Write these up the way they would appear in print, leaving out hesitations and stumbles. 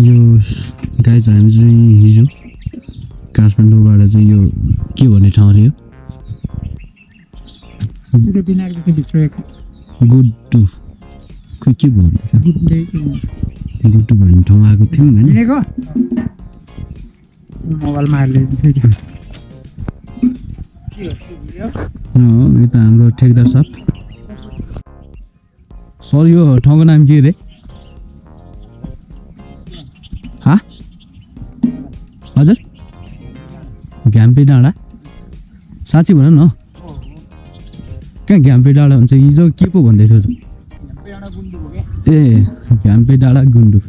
Yo guys, I'm Hizu. Kathmandu is yo. What is it? Good to. Good to burn. Good to burn. How good thing, man? You go. Mobile market. No, we are take that up. Sorry, yo. How name is huh? Hazar? Gampi dada? Sachi bana no? क्या Gampi dada unse izo kipo bande thyo. Gampi dada gundu.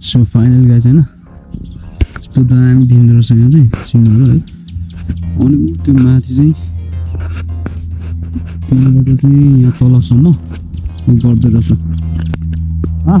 So final guys है ना? तो दाम दिन दर से जाए single है। और तो मात जाए। तीन बजे से या तला सम्मा उगाड़ दे रहा हाँ?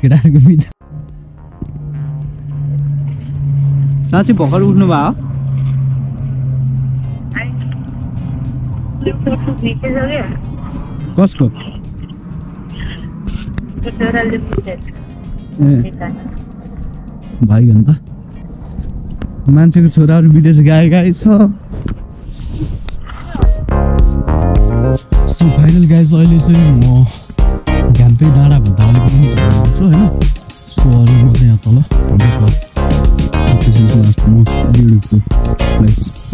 केटाहरुको बिचा साच्चै भखर उठ्नु भयो कसको भाइ भन्दा मान्छेको छोराहरु विदेश गएका छ सो फाइनल गाइस अहिले चाहिँ म Gampi dada banta wale ko nahi so hai na so aur mujhe aata la last most beautiful place